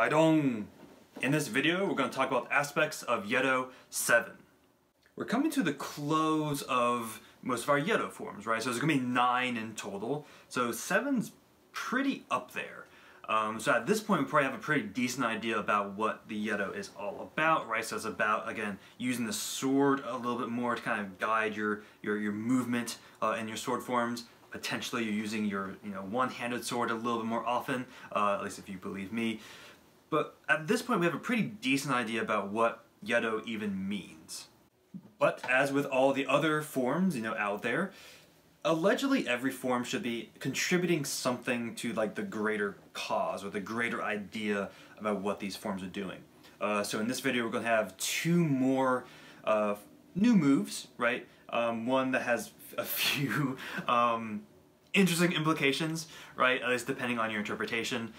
Baidong! In this video, we're going to talk about aspects of Yedo 7. We're coming to the close of most of our Yedo forms, right? So there's going to be 9 in total. So 7's pretty up there. So at this point, we probably have a pretty decent idea about what the Yedo is all about, right? So it's about, again, using the sword a little bit more to kind of guide your movement in your sword forms. Potentially, you're using your one-handed sword a little bit more often, at least if you believe me. But at this point, we have a pretty decent idea about what Yedo even means. But as with all the other forms, out there, allegedly every form should be contributing something to like the greater cause or the greater idea about what these forms are doing. So in this video, we're going to have 2 more new moves, right? One that has a few interesting implications, right? At least depending on your interpretation.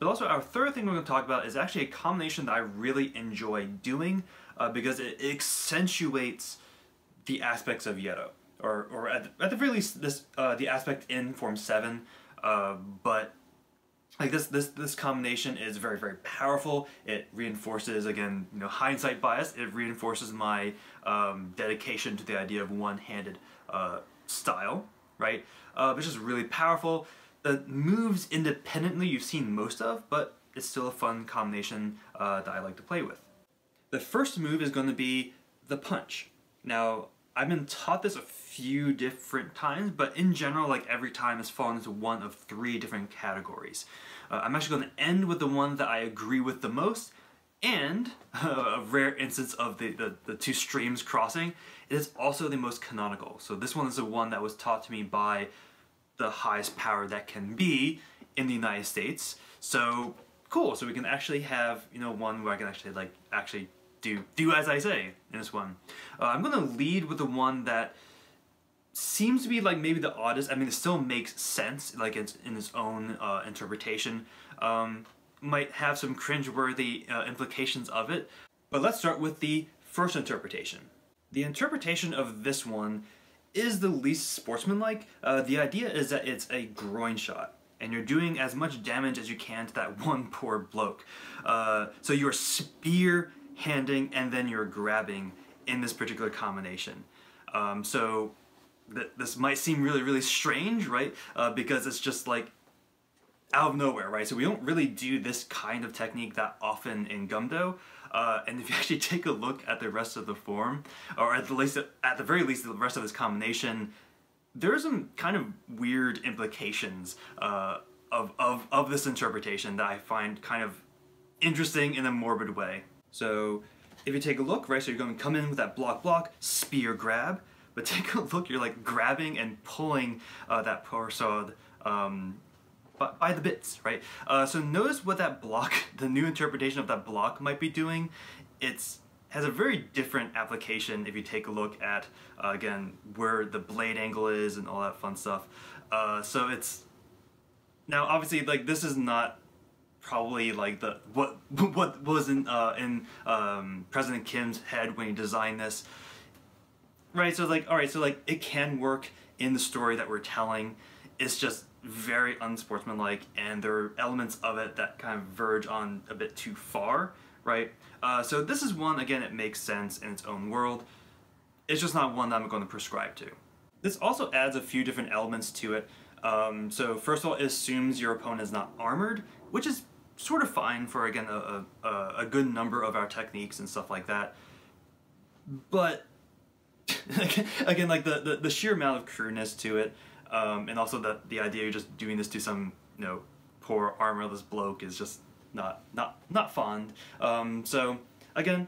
But also our third thing we're going to talk about is actually a combination that I really enjoy doing because it accentuates the aspects of Yedo, or at the very least this the aspect in Form 7. But like this combination is very, very powerful. It reinforces, again, hindsight bias. It reinforces my dedication to the idea of one-handed style, right? Which is really powerful. The moves independently you've seen most of, but it's still a fun combination that I like to play with. The first move is going to be the punch. Now, I've been taught this a few different times, but in general, like every time, it's fallen into one of 3 different categories. I'm actually going to end with the one that I agree with the most, and a rare instance of the 2 streams crossing, it is also the most canonical. So this one is the one that was taught to me by the highest power that can be in the United States. So cool. So we can actually have one where I can actually do as I say in this one. I'm going to lead with the one that seems to be like maybe the oddest. I mean, it still makes sense, like it's in its own interpretation. Might have some cringeworthy implications of it. But let's start with the first interpretation. The interpretation of this one is the least sportsmanlike. The idea is that it's a groin shot, and you're doing as much damage as you can to that one poor bloke. So you're spear-handing and then you're grabbing in this particular combination. So this might seem really, really strange, right? Because it's just like out of nowhere, right? So we don't really do this kind of technique that often in Gumdo. And if you actually take a look at the rest of the form, or at the very least the rest of this combination, there are some kind of weird implications of this interpretation that I find kind of interesting in a morbid way. So if you take a look, right, so you're going to come in with that block, spear, grab, but take a look, you're like grabbing and pulling that poor sword by the bits, right? So notice what that block, the new interpretation of that block might be doing. It has a very different application if you take a look at, again, where the blade angle is and all that fun stuff. So it's, now obviously like this is not probably like what was in President Kim's head when he designed this, right? So like, all right, so like it can work in the story that we're telling. It's just very unsportsmanlike, and there are elements of it that kind of verge on a bit too far, right? So this is one, again, it makes sense in its own world. It's just not one that I'm going to prescribe to. This also adds a few different elements to it. So first of all, it assumes your opponent is not armored, which is sort of fine for, again, a good number of our techniques and stuff like that. But again, like the sheer amount of crudeness to it, and also the idea you're just doing this to some poor armorless bloke is just not fond. So again,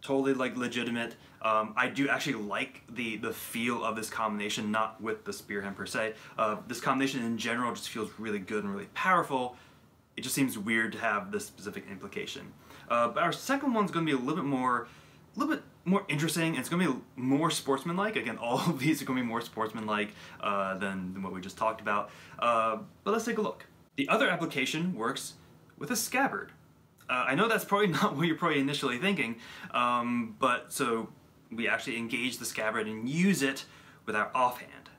totally like legitimate. I do actually like the feel of this combination, not with the spearhand per se. This combination in general just feels really good and really powerful. It just seems weird to have this specific implication. But our second one's going to be a little bit more interesting, and it's going to be more sportsmanlike. Again, all of these are going to be more sportsmanlike than what we just talked about. But let's take a look. The other application works with a scabbard. I know that's probably not what you're initially thinking, but so we actually engage the scabbard and use it with our offhand.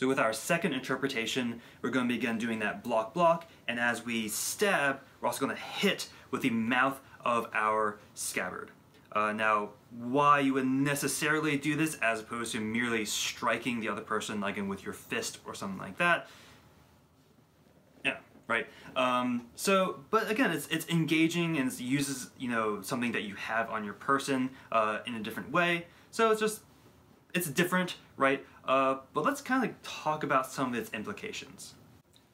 So with our second interpretation, we're going to begin doing that block, and as we stab, we're also going to hit with the mouth of our scabbard. Now, why you would necessarily do this as opposed to merely striking the other person, like with your fist or something like that, yeah, right? So, but again, it's engaging and it uses, you know, something that you have on your person in a different way. So it's just, it's different, right? But let's kind of talk about some of its implications.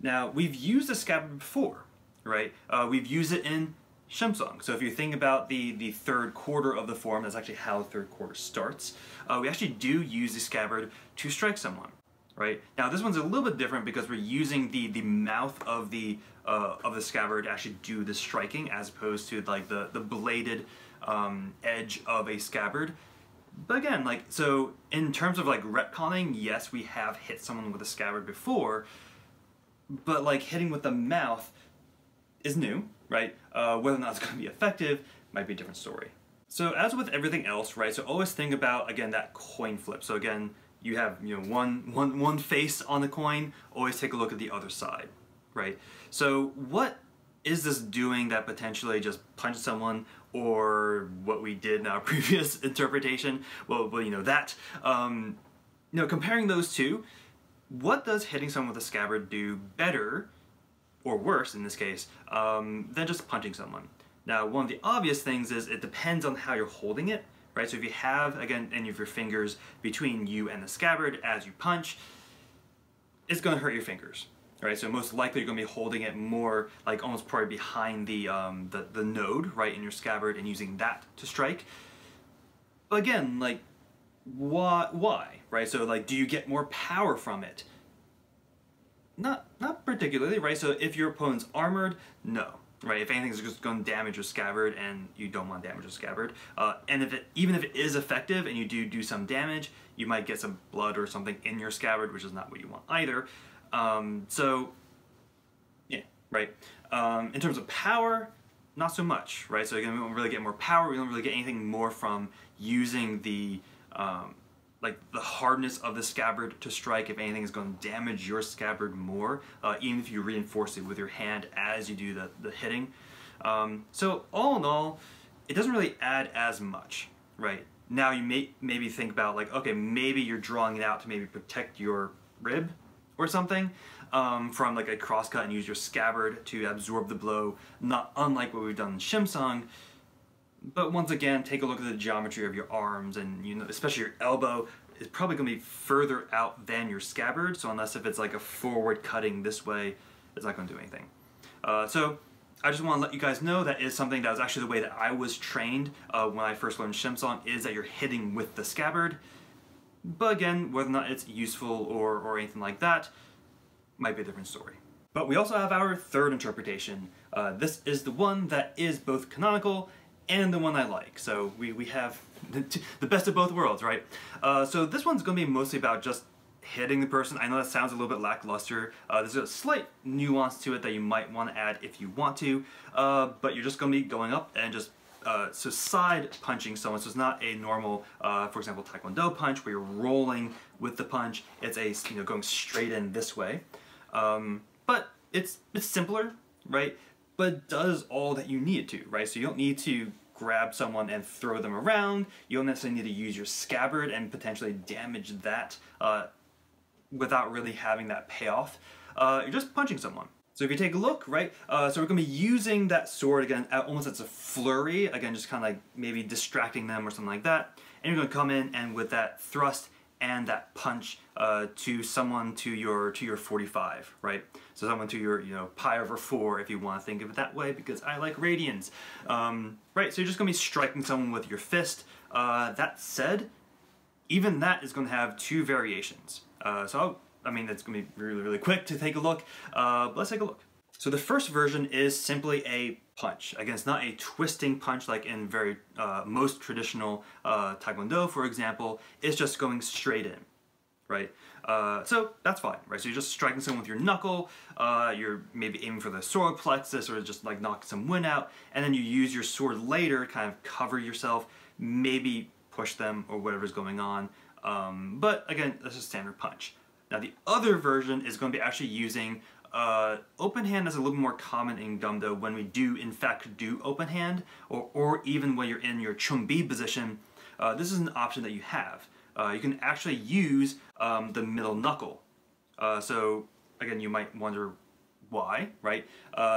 Now, we've used the scabbard before, right? We've used it in Shimsung. So if you think about the third quarter of the form, that's actually how the third quarter starts. We actually do use the scabbard to strike someone, right? Now this one's a little bit different because we're using the mouth of the scabbard to actually do the striking, as opposed to like the bladed edge of a scabbard. But again, like, so in terms of like retconning, yes, we have hit someone with a scabbard before, but like hitting with the mouth is new, right? Whether or not it's going to be effective might be a different story. So as with everything else, right, so always think about, again, that coin flip. So again, you have, you know, one face on the coin, always take a look at the other side, right? So what is this doing that potentially just punched someone, or what we did in our previous interpretation? Well, you know, that. You know, comparing those two, what does hitting someone with a scabbard do better, or worse in this case, than just punching someone? Now, one of the obvious things is it depends on how you're holding it, right? So if you have, again, any of your fingers between you and the scabbard as you punch, it's gonna hurt your fingers. Right, so most likely you're going to be holding it more like almost probably behind the node, right, in your scabbard, and using that to strike. But again, like, why, right? So like, do you get more power from it? Not particularly, right? So if your opponent's armored, no, right? If anything, it's just going to damage your scabbard, and you don't want to damage your scabbard. And if it, even if it is effective and you do some damage, you might get some blood or something in your scabbard, which is not what you want either. So, yeah, right. In terms of power, not so much, right? So again, we don't really get more power. We don't really get anything more from using the hardness of the scabbard to strike. If anything, is going to damage your scabbard more, even if you reinforce it with your hand as you do the hitting. So all in all, it doesn't really add as much, right? Now you may maybe think about like, okay, maybe you're drawing it out to maybe protect your rib or something from like a crosscut, and use your scabbard to absorb the blow, not unlike what we've done in Shimsung. But once again, take a look at the geometry of your arms, and, you know, especially your elbow is probably going to be further out than your scabbard, so unless if it's like a forward cutting this way, it's not going to do anything. So I just want to let you guys know that is something that was actually the way that I was trained when I first learned Shimsung, is that you're hitting with the scabbard. But again, whether or not it's useful or anything like that might be a different story. But we also have our third interpretation. This is the one that is both canonical and the one I like. So we have the best of both worlds, right? So this one's going to be mostly about just hitting the person. I know that sounds a little bit lackluster. There's a slight nuance to it that you might want to add if you want to, but you're just going to be going up and just so side punching someone. So it's not a normal, for example, Taekwondo punch where you're rolling with the punch. It's a, you know, going straight in this way. But it's simpler, right? But it does all that you need it to, right? So you don't need to grab someone and throw them around. You don't necessarily need to use your scabbard and potentially damage that without really having that payoff. You're just punching someone. So if you take a look, right, so we're going to be using that sword again, almost as a flurry, again, just kind of like maybe distracting them or something like that. And you're going to come in and with that thrust and that punch to someone to your 45, right? So someone to your, you know, pi/4, if you want to think of it that way, because I like radians, right? So you're just going to be striking someone with your fist. That said, even that is going to have two variations. I mean, that's going to be really quick to take a look, but let's take a look. So the first version is simply a punch. Again, it's not a twisting punch like in very most traditional Taekwondo, for example. It's just going straight in, right? So that's fine, right? So you're just striking someone with your knuckle, you're maybe aiming for the solar plexus or just like knock some wind out, and then you use your sword later to kind of cover yourself, maybe push them or whatever's going on. But again, that's a standard punch. Now the other version is going to be actually using open hand is a little more common in Gumdo when we do in fact do open hand, or even when you're in your chun-bi position. This is an option that you have. You can actually use the middle knuckle. So again, you might wonder why, right?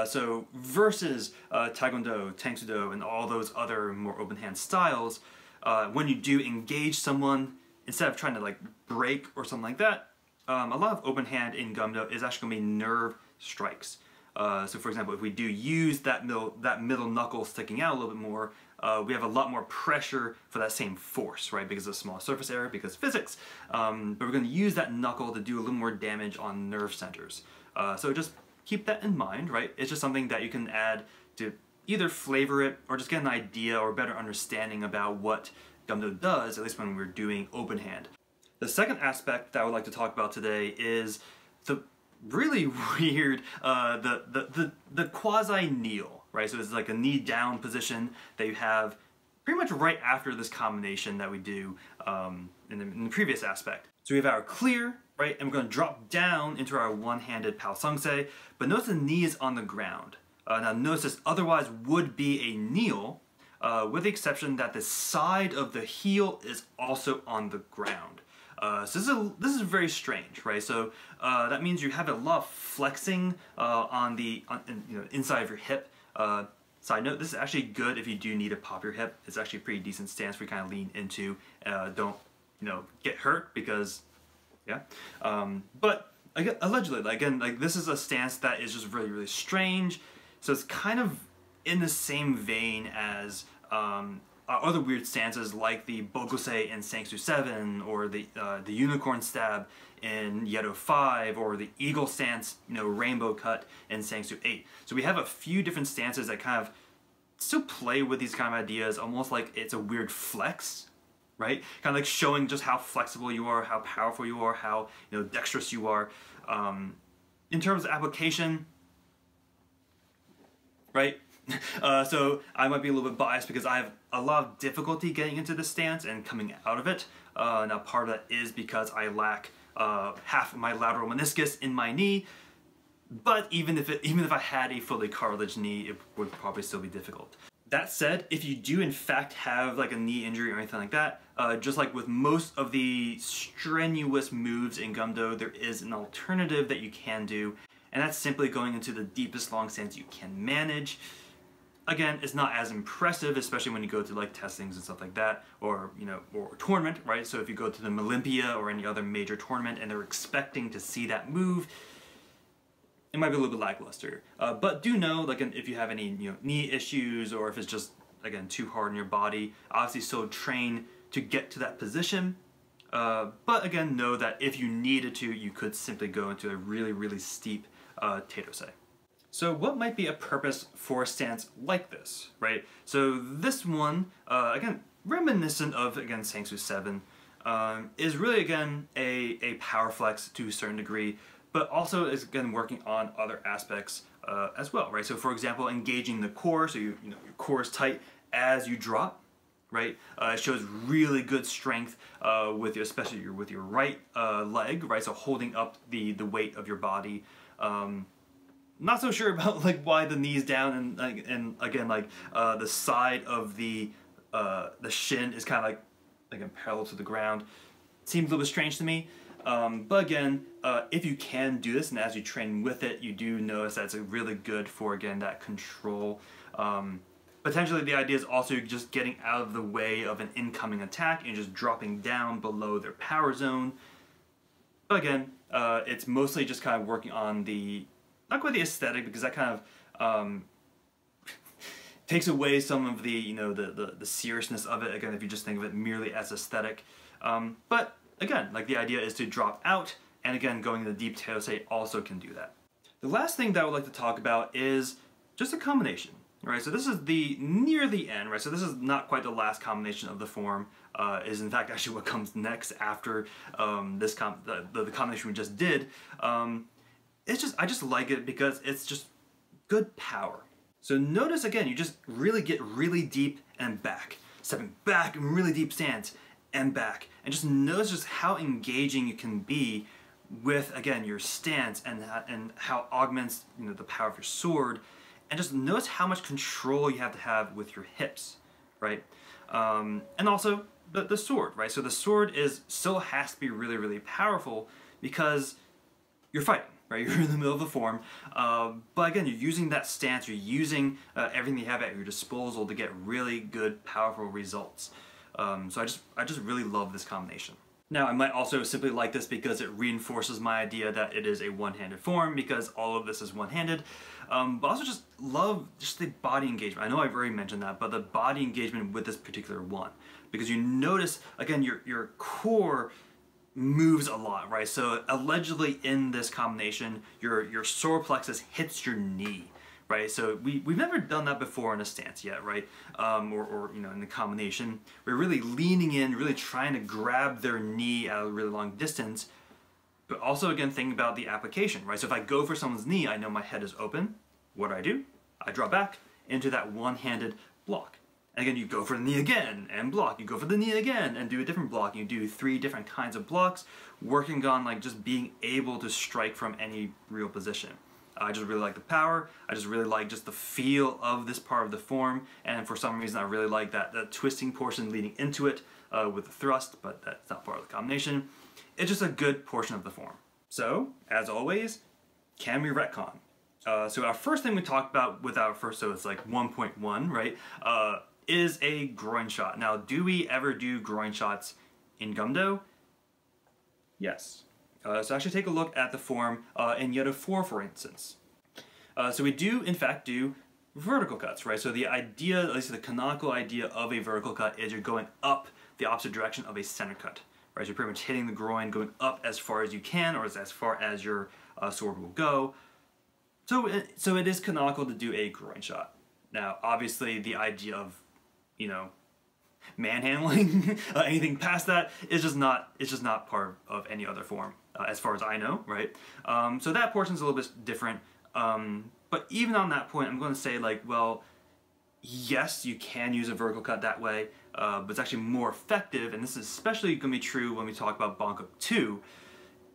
So versus Taekwondo, Tangsudo, and all those other more open hand styles, when you do engage someone, instead of trying to like break or something like that, a lot of open hand in Gumdo is actually going to be nerve strikes. So for example, if we do use that middle knuckle sticking out a little bit more, we have a lot more pressure for that same force, right? Because of the small surface area, because physics. But we're going to use that knuckle to do a little more damage on nerve centers. So just keep that in mind, right? It's just something that you can add to either flavor it or just get an idea or better understanding about what Gumdo does, at least when we're doing open hand. The second aspect that I would like to talk about today is the really weird, the quasi-kneel, right? So it's like a knee-down position that you have pretty much right after this combination that we do in the previous aspect. So we have our clear, right? And we're going to drop down into our one-handed Pao Sangse, but notice the knee is on the ground. Now notice this otherwise would be a kneel, with the exception that the side of the heel is also on the ground. So this is very strange, right? So that means you have a lot of flexing on inside of your hip. Side note: this is actually good if you do need to pop your hip. It's actually a pretty decent stance for you kind of lean into. Don't get hurt because yeah. But again, allegedly, again, like this is a stance that is just really strange. So it's kind of in the same vein as other weird stances like the Bokusei in Sangsu 7, or the unicorn stab in Yedo 5, or the eagle stance, rainbow cut in Sangsu 8. So we have a few different stances that kind of still play with these kind of ideas, almost like it's a weird flex, right? Kind of like showing just how flexible you are, how powerful you are, how dexterous you are. In terms of application, right? So I might be a little bit biased because I have a lot of difficulty getting into this stance and coming out of it. Now part of that is because I lack half of my lateral meniscus in my knee, but even if I had a fully cartilaged knee, it would probably still be difficult. That said, if you do in fact have like a knee injury or anything like that, just like with most of the strenuous moves in Gumdo, there is an alternative that you can do, and that's simply going into the deepest long stance you can manage. Again, it's not as impressive, especially when you go to like testings and stuff like that, or or tournament, right? So if you go to the Olympia or any other major tournament and they're expecting to see that move, it might be a little bit lackluster. But do know, like, if you have any knee issues, or if it's just again too hard on your body, obviously still train to get to that position. But again, know that if you needed to, you could simply go into a really, really steep Taeto Sae. So what might be a purpose for a stance like this, right? So this one, again, reminiscent of, again, Sangsu 7, is really, again, a power flex to a certain degree, but also is, again, working on other aspects as well, right? So for example, engaging the core, so your core is tight as you drop, right? It shows really good strength especially with your right leg, right? So holding up the weight of your body. Not so sure about like why the knee's down and again like the side of the shin is kind of like parallel to the ground. Seems a little bit strange to me. But again, if you can do this and as you train with it, you do notice that's really good for again that control. Potentially the idea is also just getting out of the way of an incoming attack and just dropping down below their power zone. But again, it's mostly just kind of working on not quite the aesthetic, because that kind of takes away some of the seriousness of it, again, if you just think of it merely as aesthetic. But again, like the idea is to drop out, and again, going to the deep Taeto Sae also can do that. The last thing that I would like to talk about is just a combination, right? So this is near the end, right? So this is not quite the last combination of the form. Is in fact actually what comes next after the combination we just did. I just like it because it's just good power. So notice again, you just really get really deep and back. Stepping back and really deep stance and back. And just notice just how engaging you can be with, again, your stance and how it augments, you know, the power of your sword. And just notice how much control you have to have with your hips, right? And also the sword, right? So the sword is still has to be really, really powerful because you're fighting, right? You're in the middle of the form. But again, you're using that stance, you're using everything you have at your disposal to get really good, powerful results. So I just really love this combination. Now, I might also simply like this because it reinforces my idea that it is a one-handed form because all of this is one-handed. But I also just love just the body engagement. I know I've already mentioned that, but the body engagement with this particular one. Because you notice, again, your core moves a lot, right? So allegedly in this combination, your solar plexus hits your knee, right? So we've never done that before in a stance yet, right? Or you know, in the combination. We're really leaning in, really trying to grab their knee at a really long distance. But also, again, thinking about the application, right? So if I go for someone's knee, I know my head is open. What do? I draw back into that one-handed block. And again, you go for the knee again and block. You go for the knee again and do a different block. You do three different kinds of blocks, working on like just being able to strike from any real position. I just really like the power. I just really like just the feel of this part of the form. And for some reason, I really like that twisting portion leading into it with the thrust, but that's not part of the combination. It's just a good portion of the form. So, as always, can we retcon? So our first thing we talked about with our first, so it's like 1.1, right, is a groin shot. Now, do we ever do groin shots in Gumdo? Yes. So actually take a look at the form in Yedo 4, for instance. So we do, in fact, do vertical cuts, right? So the idea, at least the canonical idea of a vertical cut is you're going up the opposite direction of a center cut, right? So you're pretty much hitting the groin, going up as far as you can or as far as your sword will go. So it is canonical to do a groin shot. Now, obviously, the idea of, you know, manhandling, anything past that is just not, it's just not part of any other form, as far as I know, right? So that portion's a little bit different, but even on that point, I'm going to say, like, well, yes, you can use a vertical cut that way, but it's actually more effective, and this is especially going to be true when we talk about Bonko 2,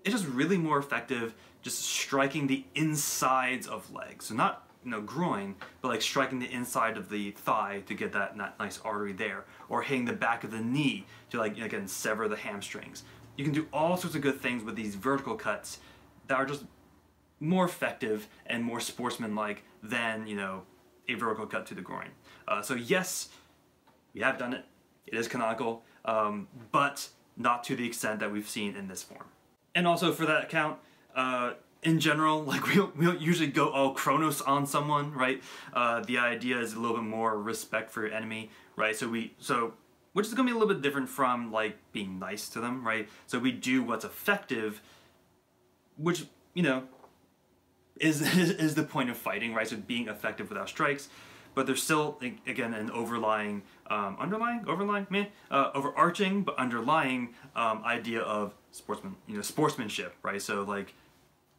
it's just really more effective just striking the insides of legs, so not, you know, groin, but like striking the inside of the thigh to get that nice artery there, or hitting the back of the knee to, like, again, sever the hamstrings. You can do all sorts of good things with these vertical cuts that are just more effective and more sportsmanlike than, you know, a vertical cut to the groin. So yes, we have done it. It is canonical, but not to the extent that we've seen in this form. And also for that account, in general, like, we don't usually go all Kronos on someone, right? The idea is a little bit more respect for your enemy, right? So which is gonna be a little bit different from, like, being nice to them, right? So we do what's effective, which, you know, is the point of fighting, right? So being effective without strikes, but there's still, again, an overarching idea of sportsmanship, right? So, like,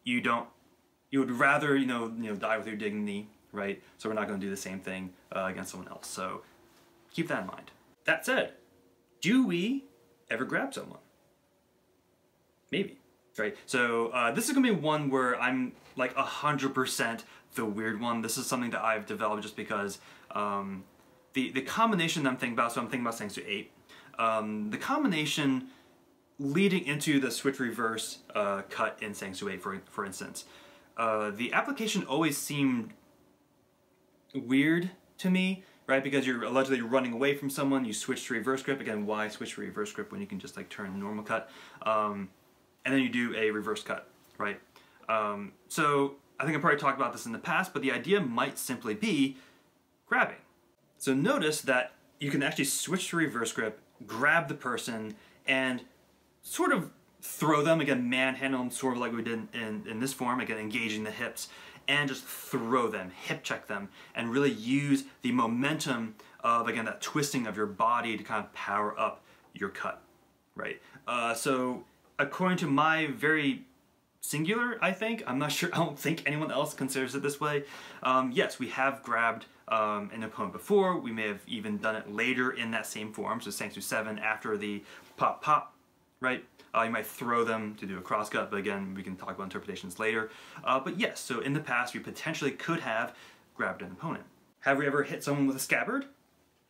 you would rather, you know, die with your dignity, right? So we're not going to do the same thing against someone else. So keep that in mind. That said, do we ever grab someone? Maybe, right? So this is going to be one where I'm like 100% the weird one. This is something that I've developed just because the combination that I'm thinking about, so I'm thinking about Sangsu 8, the combination leading into the switch reverse cut in Sangsu 8, for instance. The application always seemed weird to me, right? Because you're allegedly running away from someone, you switch to reverse grip. Again, why switch to reverse grip when you can just, like, turn normal cut? And then you do a reverse cut, right? So I think I probably talked about this in the past, but the idea might simply be grabbing. So notice that you can actually switch to reverse grip, grab the person, and sort of throw them, again, manhandle them, sort of like we did in this form, again, engaging the hips, and just throw them, hip check them, and really use the momentum of, again, that twisting of your body to kind of power up your cut, right? So according to my very singular, I think, I'm not sure, I don't think anyone else considers it this way, yes, we have grabbed an opponent before, we may have even done it later in that same form, so Sangsu 7 after the pop-pop right? You might throw them to do a crosscut, but again, we can talk about interpretations later. But yes, so in the past, we potentially could have grabbed an opponent. Have we ever hit someone with a scabbard?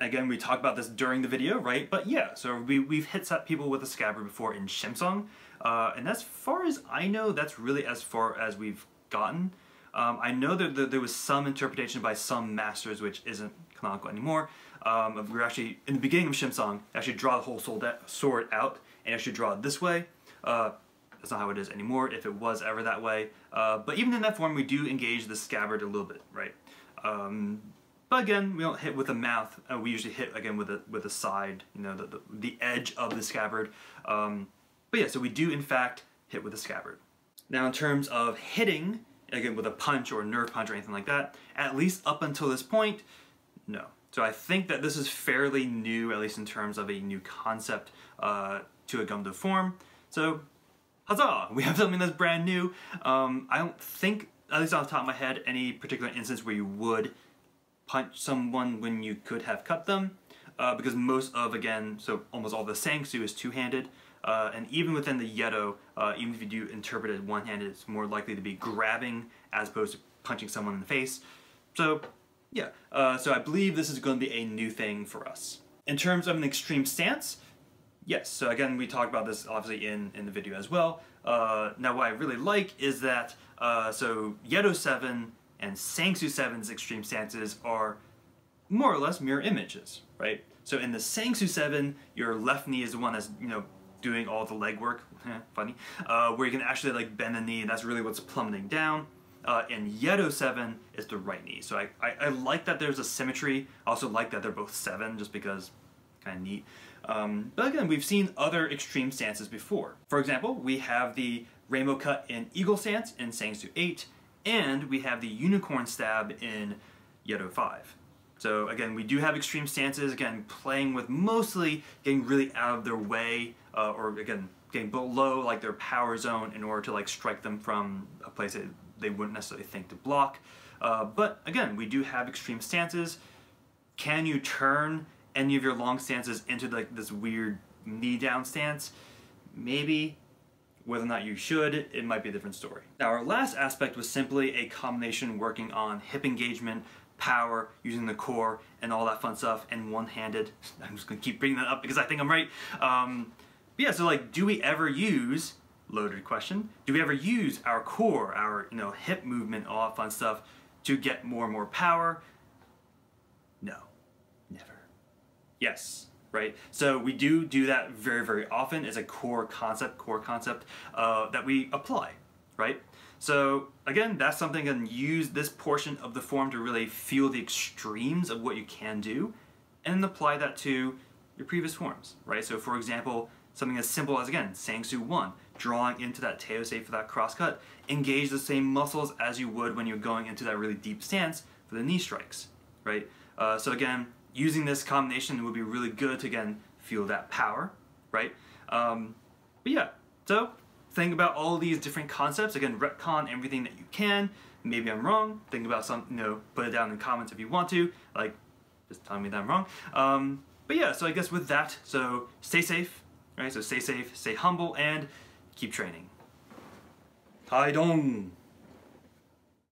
Again, we talked about this during the video, right? But yeah, so we've hit people with a scabbard before in Shimsung. And as far as I know, that's really as far as we've gotten. I know that there was some interpretation by some masters, which isn't canonical anymore. We're actually, in the beginning of Shimsung, actually draw the whole sword out and actually draw it this way. That's not how it is anymore, if it was ever that way. But even in that form, we do engage the scabbard a little bit, right? But again, we don't hit with the mouth. We usually hit again with a side, you know, the edge of the scabbard. But yeah, so we do in fact hit with a scabbard. Now, in terms of hitting, again, with a punch or a nerve punch or anything like that, at least up until this point, no. So I think that this is fairly new, at least in terms of a new concept to a Gumdo form. So, huzzah! We have something that's brand new. I don't think, at least off the top of my head, any particular instance where you would punch someone when you could have cut them, because most of, again, so almost all the Sangsu is two-handed, and even within the Yedo, even if you do interpret it one-handed, it's more likely to be grabbing as opposed to punching someone in the face. So yeah, so I believe this is going to be a new thing for us. In terms of an extreme stance, yes, so again, we talked about this obviously in the video as well. Now what I really like is that, so Yedo 7 and Sangsu 7's extreme stances are more or less mirror images, right? So in the Sangsu 7, your left knee is the one that's, you know, doing all the leg work, funny, where you can actually like bend the knee, and that's really what's plummeting down. And Yedo 7 is the right knee. So I like that there's a symmetry. I also like that they're both 7, just because kind of neat. But again, we've seen other extreme stances before. For example, we have the rainbow cut in eagle stance in Sangsu 8, and we have the unicorn stab in Yedo 5. So again, we do have extreme stances, again, playing with mostly getting really out of their way, or again, getting below like their power zone in order to like strike them from a place that they wouldn't necessarily think to block. But again, we do have extreme stances. Can you turn any of your long stances into like this weird knee down stance? Maybe. Whether or not you should, it might be a different story. Now, our last aspect was simply a combination working on hip engagement, power, using the core, and all that fun stuff, and one-handed. I'm just gonna keep bringing that up because I think I'm right. Yeah, so like, do we ever use, loaded question, do we ever use our core, our, you know, hip movement, all that fun stuff, to get more and more power? No, never. Yes. Right? So we do that very, very often. It's a core concept that we apply, right? So again, that's something, and use this portion of the form to really feel the extremes of what you can do and apply that to your previous forms, right? So for example, something as simple as, again, Sangsu 1, drawing into that Taeto Sae for that crosscut, engage the same muscles as you would when you're going into that really deep stance for the knee strikes, right? So again, using this combination would be really good to, again, feel that power, right? But yeah, so think about all these different concepts. Again, retcon everything that you can. Maybe I'm wrong. Think about some, you know, put it down in the comments if you want to. Like, just tell me that I'm wrong. But yeah, so I guess with that, so stay safe, right? So stay safe, stay humble, and keep training. Taidong!